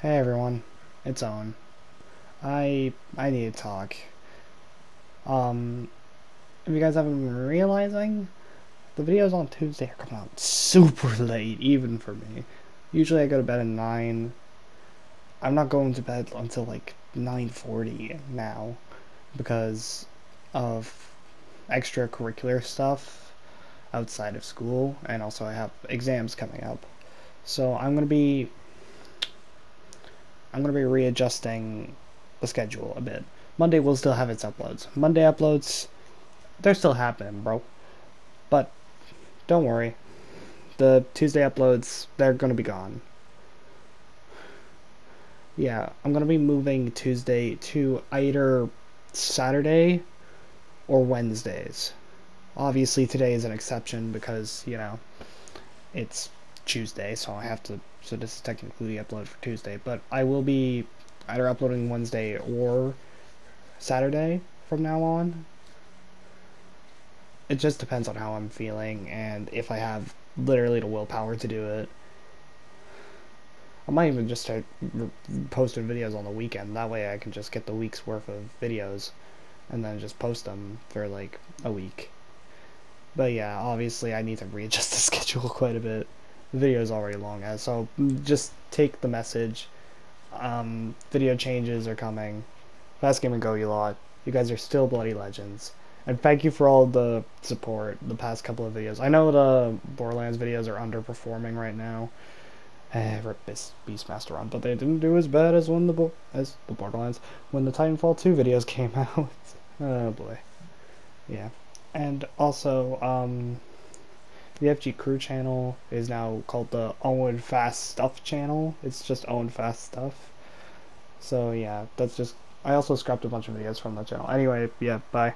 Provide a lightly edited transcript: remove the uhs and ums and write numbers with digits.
Hey everyone, it's Owen. I need to talk. If you guys haven't been realizing, the videos on Tuesday are coming out super late, even for me. Usually I go to bed at 9. I'm not going to bed until like 9:40 now because of extracurricular stuff outside of school, and also I have exams coming up. So I'm gonna be readjusting the schedule a bit. Monday will still have its uploads. Monday uploads, they're still happening, bro. But don't worry, the Tuesday uploads, they're gonna be gone. Yeah, I'm gonna be moving Tuesday to either Saturday or Wednesdays. Obviously today is an exception because, you know, it's Tuesday, so I have to, so this is technically the upload for Tuesday, but I will be either uploading Wednesday or Saturday from now on. It just depends on how I'm feeling and if I have literally the willpower to do it. I might even just start posting videos on the weekend, that way I can just get the week's worth of videos and then just post them for like a week. But yeah, obviously I need to readjust the schedule quite a bit. The video is already long, so just take the message. Video changes are coming. Fast Game and Go, you lot. You guys are still bloody legends. And thank you for all the support the past couple of videos. I know the Borderlands videos are underperforming right now. Rip Beastmaster on, but they didn't do as bad as the Borderlands when the Titanfall 2 videos came out. Oh boy. Yeah. And also, the FG Crew channel is now called the Owen Fast Stuff channel. It's just Owen Fast Stuff. So yeah, that's just... I also scrapped a bunch of videos from that channel. Anyway, yeah, bye.